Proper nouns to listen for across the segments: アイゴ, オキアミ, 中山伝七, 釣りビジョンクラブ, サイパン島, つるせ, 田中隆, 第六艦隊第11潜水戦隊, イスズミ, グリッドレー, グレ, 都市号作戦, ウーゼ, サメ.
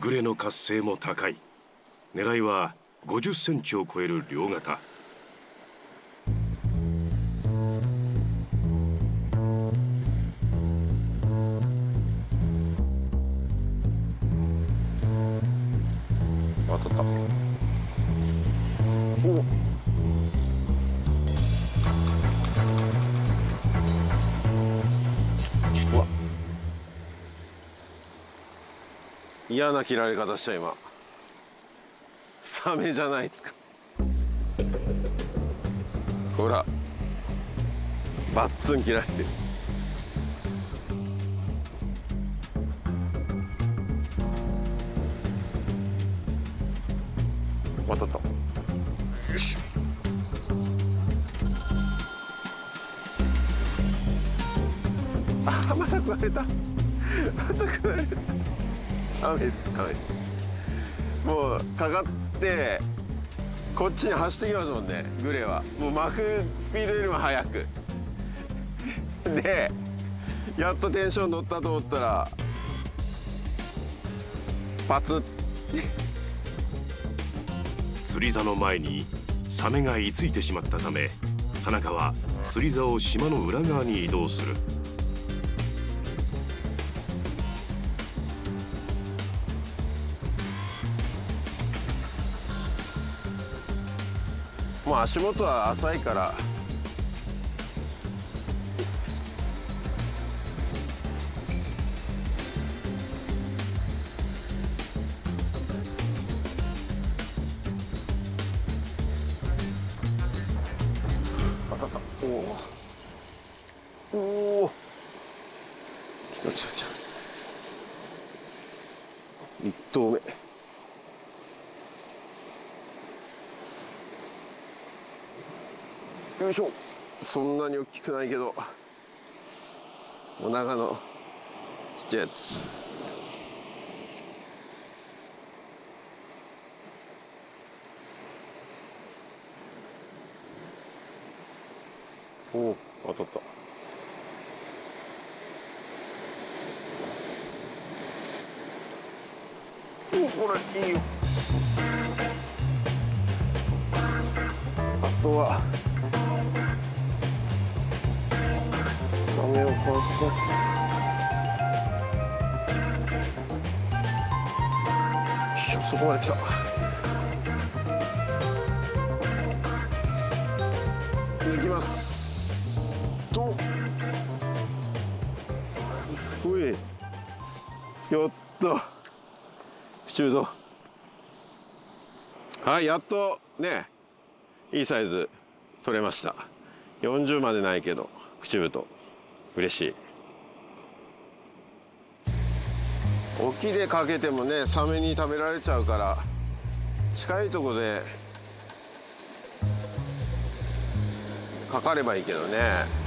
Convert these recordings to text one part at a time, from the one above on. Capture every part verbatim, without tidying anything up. グレの活性も高い。狙いはごじゅっセンチを超える両型。当たった。おっ、嫌な切られ方した今。サメじゃないですか。ほらバッツン切られてる。当たった。よし、あ、また食われたまた食われた。サメですかね。もうかかってこっちに走ってきますもんね。グレはもう巻くスピードよりも速くで、やっとテンション乗ったと思ったらパツッ釣り竿の前にサメが居ついてしまったため、田中は釣り竿を島の裏側に移動する。まあ足元は浅いから当たった。おおおお、来た来た来た。一投目。よいしょ。そんなに大きくないけどお腹のちっちゃいやつ。おお、当たった。おお、これいいよ。あとはサメをこうして、そこまで来た。抜きますと、うい、やっと中度。はい、やっとね、いいサイズ取れました。よんじゅうまでないけど口太嬉しい。沖でかけてもね、サメに食べられちゃうから、近いとこでかかればいいけどね。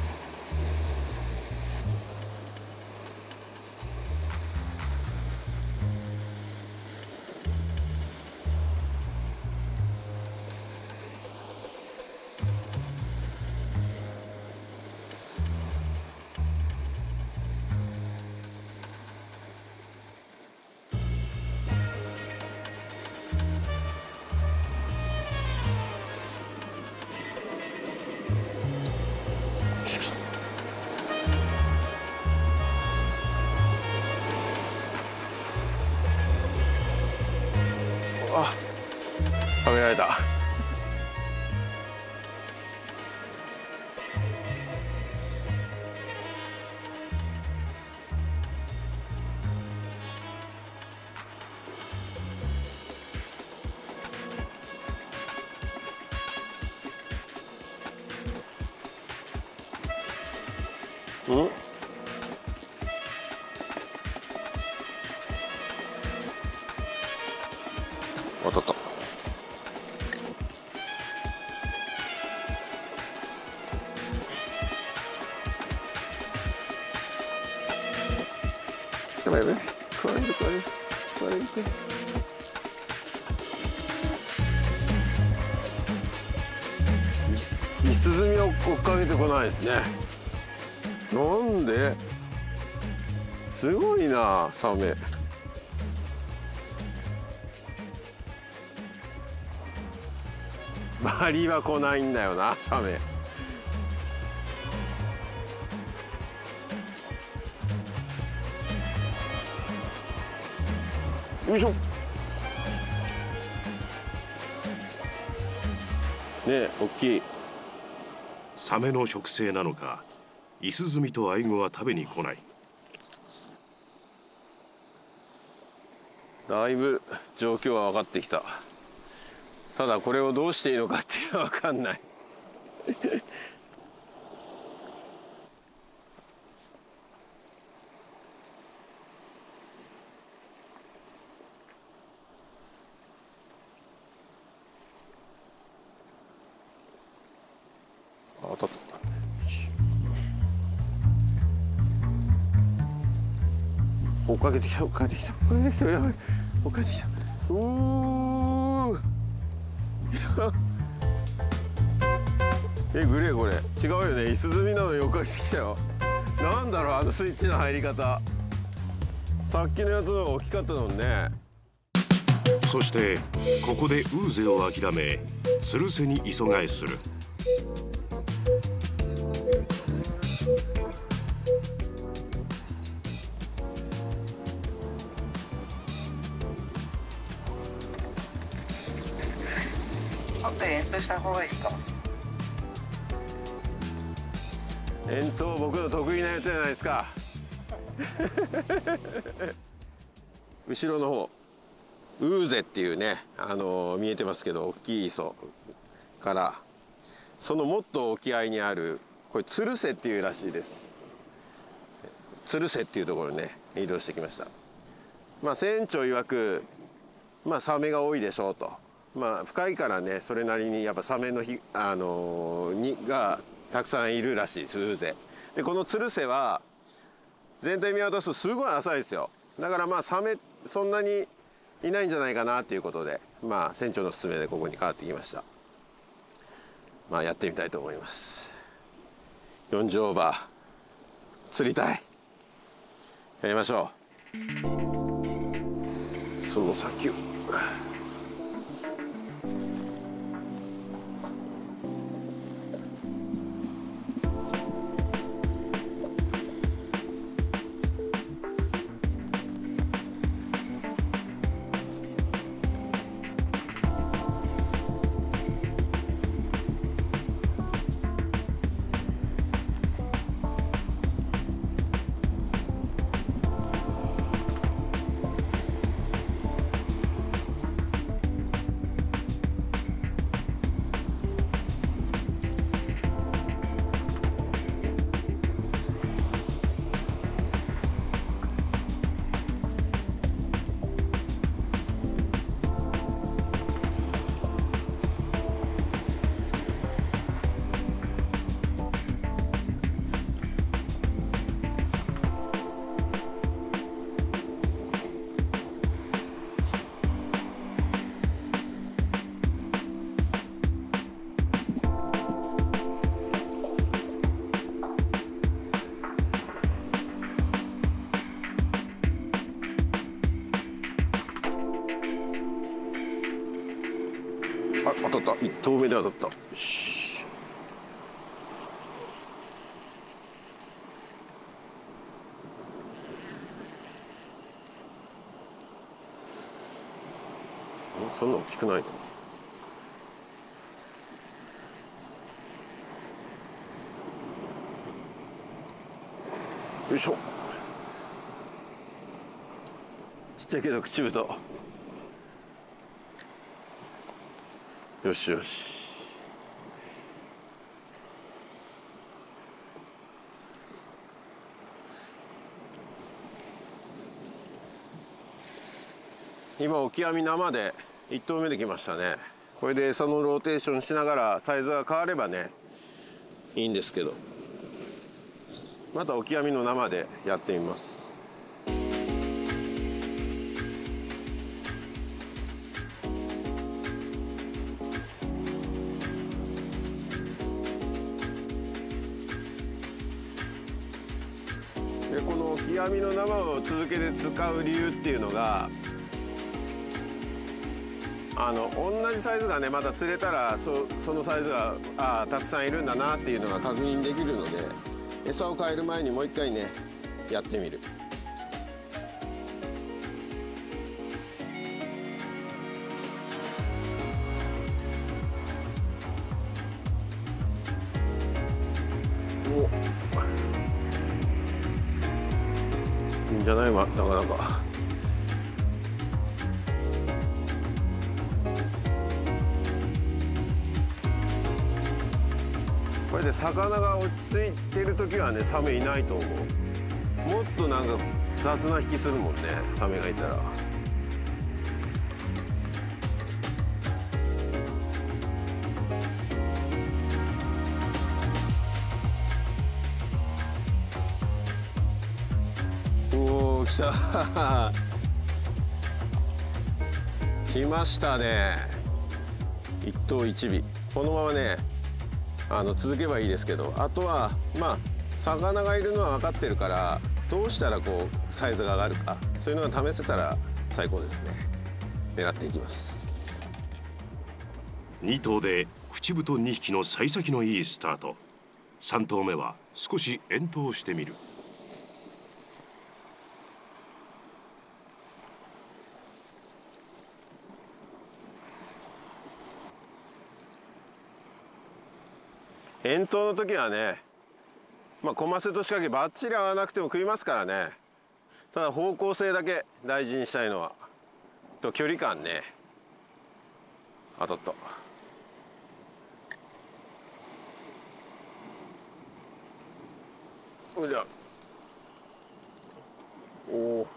あ、食べられた。うん？当たった。やばいやばい、食われる食われる食われる。イスズミを追っかけてこないですね。なんで？すごいなサメ。バリは来ないんだよな、サメ。よいしょ。ねえ、おっきい。サメの食性なのか、イスズミとアイゴは食べに来ない。だいぶ状況は分かってきた。ただこれをどうしていいのかっていうのは分かんない。追っかけてきた、追っかけてきた、追っかけてきた、やばい、追っかけてきた。うー。え、グレーこれ違うよね。イスズミなのに追っかけてきたよ。なんだろう、あのスイッチの入り方。さっきのやつの方が大きかったのね。そしてここでウーゼを諦め、つるせに磯貝する。した方がいいか。遠投僕の得意なやつじゃないですか。後ろの方ウーゼっていうね、あのー、見えてますけど大きい磯からそのもっと沖合にあるこれつるせっていうらしいです。つるせっていうところにね移動してきました。まあ船長曰く、まあ、サメが多いでしょうと。まあ深いからね、それなりにやっぱサメのひ、あのー、にがたくさんいるらしいです、ウーゼ。でこのつるせは全体見渡すとすごい浅いですよ。だからまあサメそんなにいないんじゃないかなということで、まあ船長の勧めでここに変わってきました。まあやってみたいと思います。よんじゅうオーバー釣りたい、やりましょう。その先を当たった、一投目で当たった。よし。そんな大きくないか。よいしょ。ちっちゃいけど口太。よしよし。今オキアミ生でいち投目できましたね。これで餌のローテーションしながらサイズが変わればねいいんですけど、またオキアミの生でやってみます。オキアミの生を続けて使う理由っていうのが、あの同じサイズがねまた釣れたら そ, そのサイズがあたくさんいるんだなっていうのが確認できるので、餌を変える前にもう一回ねやってみる。お、いいんじゃない、ま、なかなか。これで魚が落ち着いてる時はねサメいないと思う。もっとなんか雑な引きするもんね、サメがいたら。おお、来た来ましたね。一頭一尾、このままねあの続けばいいですけど、あとはまあ魚がいるのは分かってるから、どうしたらこうサイズが上がるか、そういうのが試せたら最高ですね。狙っていきます。に頭で口太にひきの幸先のいいスタート。さん頭目は少し遠投してみる。遠投の時はね、まあ、コマセと仕掛けばっちり合わなくても食いますからね。ただ方向性だけ大事にしたいのはと距離感ね。当たった。おじゃ、おお、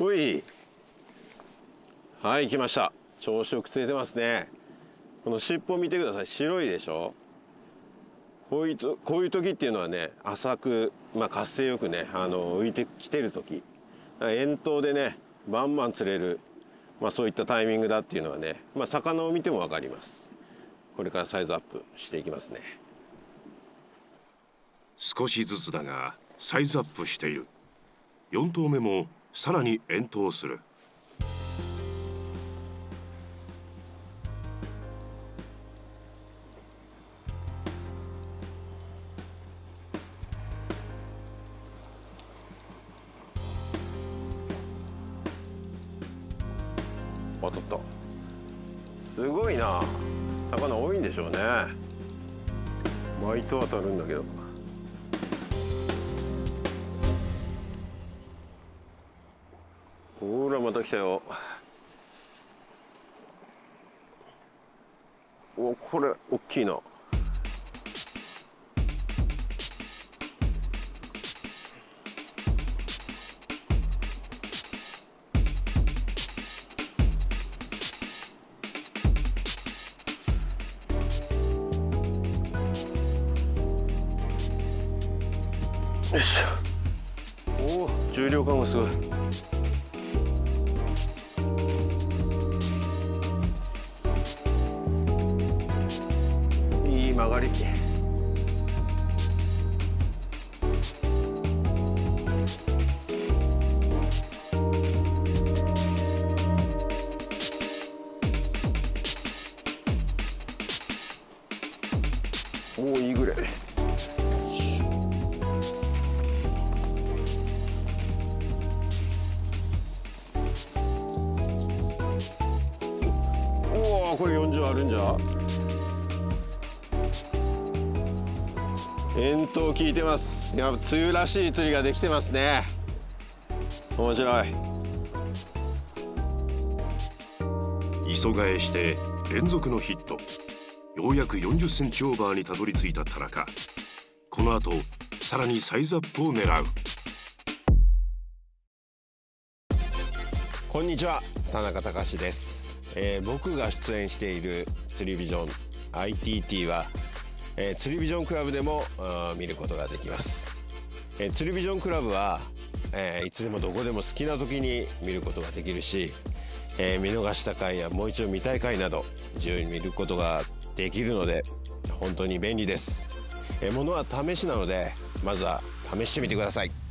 おい、はい、来ました。調子よく釣れてますね。この尻尾見てください、白いでしょ。こういうとこういう時っていうのはね、浅く、まあ、活性よくねあの浮いてきてる時、遠投でねバンバン釣れる、まあ、そういったタイミングだっていうのはね、まあ、魚を見ても分かります。これからサイズアップしていきますね。少しずつだがサイズアップしている。よん投目もさらに遠投する。当たった。すごいな、魚多いんでしょうね。毎頭当たるんだけど。ほらまた来たよ。お、これ大きいな。よいしょ。おお、重量感がすごい。曲がり。おお、いいぐらい。おお、これよんじゅうあるんじゃ。遠投効いてます。やっぱ梅雨らしい釣りができてますね。面白い。磯替えして連続のヒット。ようやくよんじゅっセンチオーバーにたどり着いた田中。この後さらにサイズアップを狙う。こんにちは、田中隆です、えー、僕が出演している釣りビジョン アイティーティー はえー、釣りビジョンクラブでも見ることができます、えー、釣りビジョンクラブは、えー、いつでもどこでも好きな時に見ることができるし、えー、見逃した回やもう一度見たい回など自由に見ることができるので本当に便利です。えー、ものは試しなのでまずは試してみてください。